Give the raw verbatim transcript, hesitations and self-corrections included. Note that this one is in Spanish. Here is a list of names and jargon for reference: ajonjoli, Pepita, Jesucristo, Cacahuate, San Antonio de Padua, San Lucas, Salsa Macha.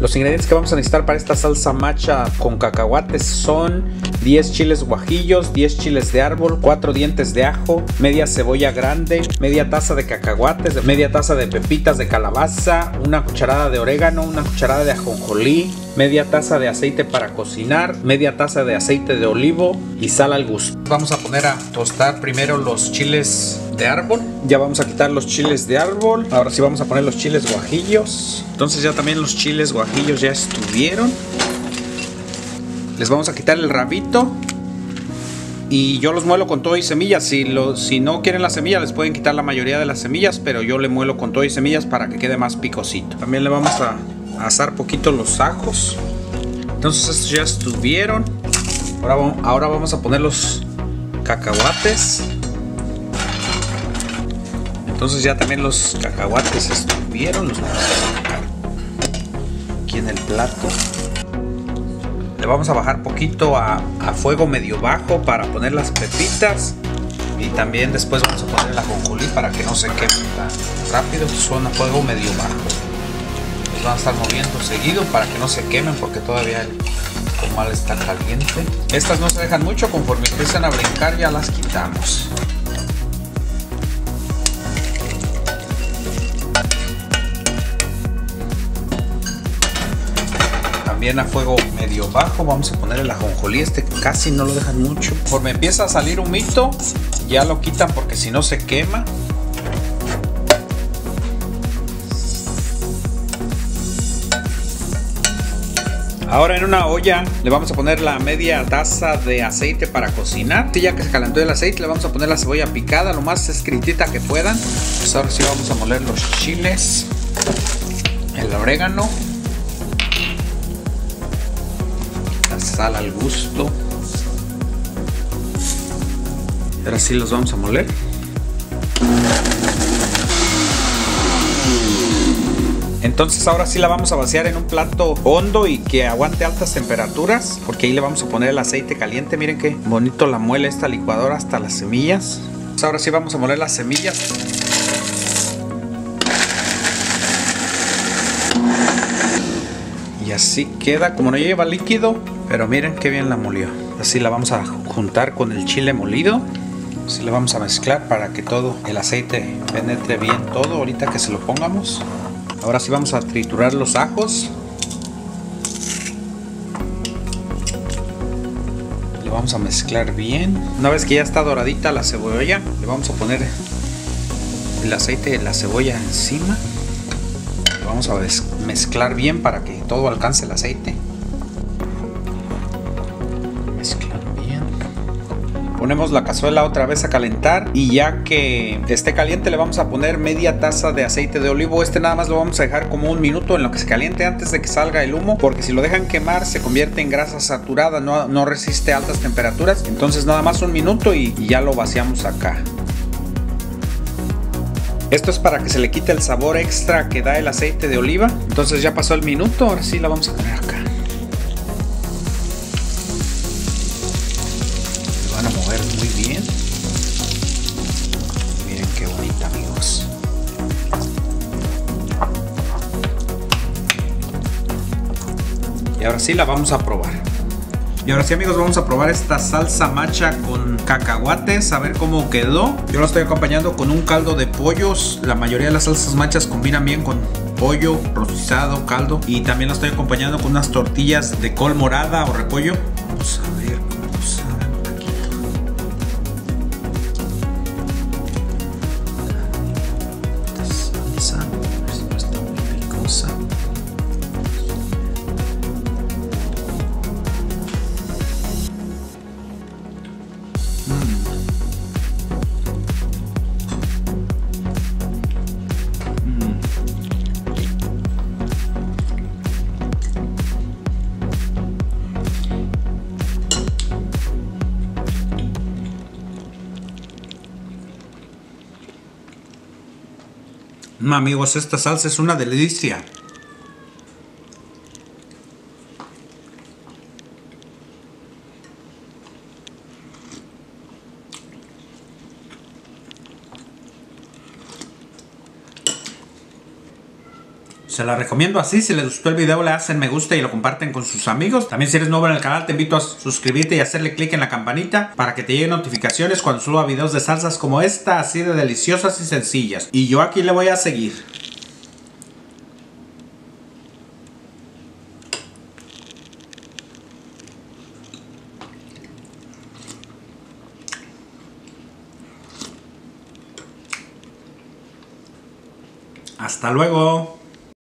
Los ingredientes que vamos a necesitar para esta salsa macha con cacahuates son diez chiles guajillos, diez chiles de árbol, cuatro dientes de ajo, media cebolla grande, media taza de cacahuates, media taza de pepitas de calabaza, una cucharada de orégano, una cucharada de ajonjolí, media taza de aceite para cocinar, media taza de aceite de olivo y sal al gusto. Vamos a poner a tostar primero los chiles de árbol. Ya vamos a quitar los chiles de árbol. Ahora sí vamos a poner los chiles guajillos. Entonces ya también los chiles guajillos ya estuvieron. Les vamos a quitar el rabito. Y yo los muelo con todo y semillas. Si, lo, si no quieren las semillas, les pueden quitar la mayoría de las semillas, pero yo le muelo con todo y semillas para que quede más picosito. También le vamos a asar poquito los ajos. Entonces estos ya estuvieron. Ahora, ahora vamos a poner los cacahuates. Entonces ya también los cacahuates estuvieron. Los vamos a sacar aquí en el plato. Le vamos a bajar poquito a, a fuego medio bajo para poner las pepitas, y también después vamos a poner la ajonjolí para que no se queme tan rápido. Son a fuego medio bajo. Los van a estar moviendo seguido para que no se quemen, porque todavía el comal está caliente. Estas no se dejan mucho, conforme empiezan a brincar ya las quitamos. También a fuego medio bajo vamos a poner el ajonjolí. Este casi no lo dejan mucho. Conforme empieza a salir humito, ya lo quitan, porque si no se quema. Ahora en una olla le vamos a poner la media taza de aceite para cocinar. Ya que se calentó el aceite, le vamos a poner la cebolla picada, lo más escritita que puedan. Pues ahora sí vamos a moler los chiles, el orégano, sal al gusto. Ahora sí los vamos a moler. Entonces ahora sí la vamos a vaciar en un plato hondo y que aguante altas temperaturas, porque ahí le vamos a poner el aceite caliente. Miren qué bonito la muele esta licuadora hasta las semillas. Entonces ahora sí vamos a moler las semillas. Y así queda, como no lleva líquido, pero miren qué bien la molió. Así la vamos a juntar con el chile molido. Así la vamos a mezclar para que todo el aceite penetre bien todo ahorita que se lo pongamos. Ahora sí vamos a triturar los ajos. Lo vamos a mezclar bien. Una vez que ya está doradita la cebolla, le vamos a poner el aceite de la cebolla encima. Vamos a mezclar bien para que todo alcance el aceite. Mezclar bien. Ponemos la cazuela otra vez a calentar, y ya que esté caliente le vamos a poner media taza de aceite de olivo. Este nada más lo vamos a dejar como un minuto en lo que se caliente, antes de que salga el humo, porque si lo dejan quemar se convierte en grasa saturada, no, no resiste altas temperaturas. Entonces nada más un minuto y, y ya lo vaciamos acá. Esto es para que se le quite el sabor extra que da el aceite de oliva. Entonces ya pasó el minuto, ahora sí la vamos a poner acá. Lo van a mover muy bien. Miren qué bonita, amigos. Y ahora sí la vamos a probar. Y ahora sí, amigos, vamos a probar esta salsa macha con cacahuates, a ver cómo quedó. Yo la estoy acompañando con un caldo de pollos. La mayoría de las salsas machas combinan bien con pollo, rostizado, caldo. Y también la estoy acompañando con unas tortillas de col morada o repollo. Vamos a ver cómo sabe un poquito. Esta salsa, a ver si no está muy picosa. Amigos, esta salsa es una delicia. se la recomiendo así. Si les gustó el video, le hacen me gusta y lo comparten con sus amigos. También si eres nuevo en el canal, te invito a suscribirte y hacerle clic en la campanita para que te lleguen notificaciones cuando suba videos de salsas como esta, así de deliciosas y sencillas. Y yo aquí le voy a seguir. Hasta luego.